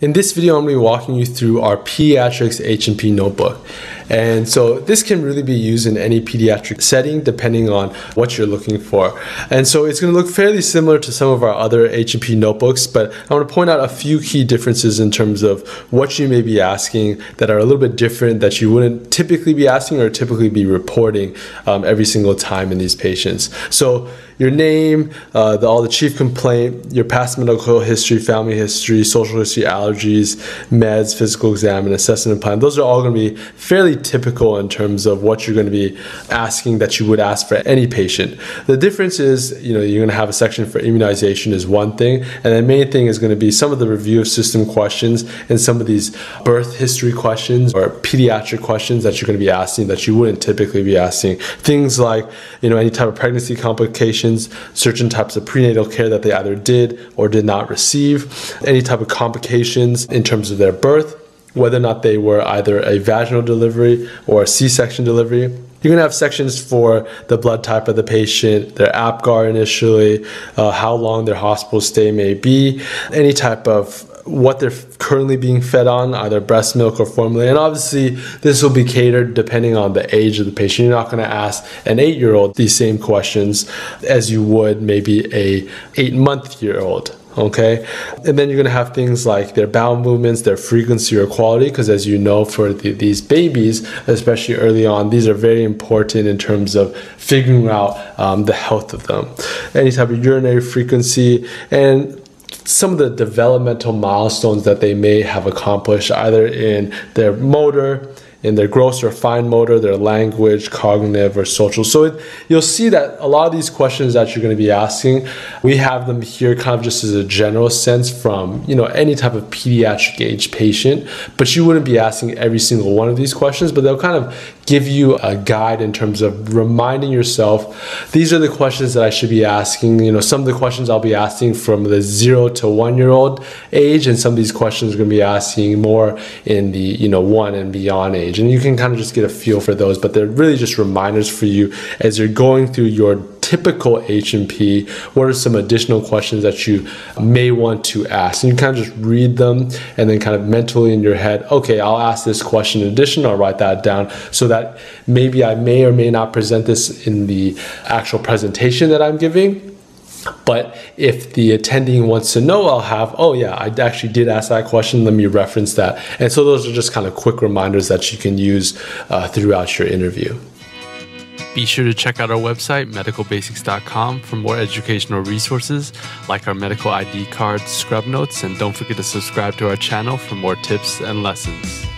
In this video, I'm going to be walking you through our Pediatrics H&P notebook. And so this can really be used in any pediatric setting depending on what you're looking for. And so it's going to look fairly similar to some of our other H&P notebooks, but I want to point out a few key differences in terms of what you may be asking that are a little bit different that you wouldn't typically be asking or typically be reporting every single time in these patients. So your name, all the chief complaint, your past medical history, family history, social history, allergies, meds, physical exam, and assessment and plan. Those are all going to be fairly typical in terms of what you're going to be asking that you would ask for any patient. The difference is, you know, you're going to have a section for immunization is one thing, and the main thing is going to be some of the review of system questions and some of these birth history questions or pediatric questions that you're going to be asking that you wouldn't typically be asking. Things like, you know, any type of pregnancy complications, certain types of prenatal care that they either did or did not receive, any type of complications in terms of their birth, whether or not they were either a vaginal delivery or a C-section delivery. You're going to have sections for the blood type of the patient, their APGAR initially, how long their hospital stay may be, any type of what they're currently being fed on, either breast milk or formula. And obviously, this will be catered depending on the age of the patient. You're not going to ask an 8-year-old these same questions as you would maybe a 8-month-year-old. Okay, and then you're going to have things like their bowel movements, their frequency or quality, because as you know, for these babies, especially early on, these are very important in terms of figuring out the health of them. Any type of urinary frequency and some of the developmental milestones that they may have accomplished, either in their motor, in their gross or fine motor, their language, cognitive, or social. So you'll see that a lot of these questions that you're going to be asking, we have them here kind of just as a general sense from, you know, any type of pediatric age patient, but you wouldn't be asking every single one of these questions, but they'll kind of give you a guide in terms of reminding yourself, these are the questions that I should be asking. You know, some of the questions I'll be asking from the 0 to 1-year-old age, and some of these questions are going to be asking more in the, you know, 1 and beyond age. And you can kind of just get a feel for those, but they're really just reminders for you as you're going through your typical H&P. What are some additional questions that you may want to ask? And you kind of just read them and then kind of mentally in your head, okay, I'll ask this question in addition, I'll write that down so that maybe I may or may not present this in the actual presentation that I'm giving. But if the attending wants to know, I'll have, oh yeah, I actually did ask that question, let me reference that. And so those are just kind of quick reminders that you can use throughout your interview. Be sure to check out our website, medicalbasics.com, for more educational resources like our medical ID cards, scrub notes, and don't forget to subscribe to our channel for more tips and lessons.